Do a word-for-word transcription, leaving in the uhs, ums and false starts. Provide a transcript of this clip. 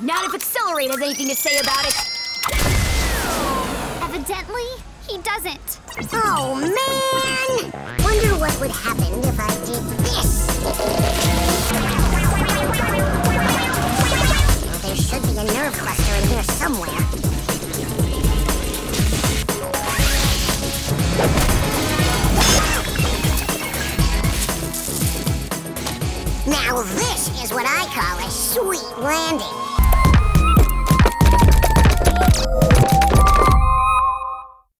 Not if Accelerate has anything to say about it. Evidently, he doesn't. Oh, man! Wonder what would happen if I did this. Well, there should be a nerve cluster in here somewhere. Now this is what I call a sweet landing.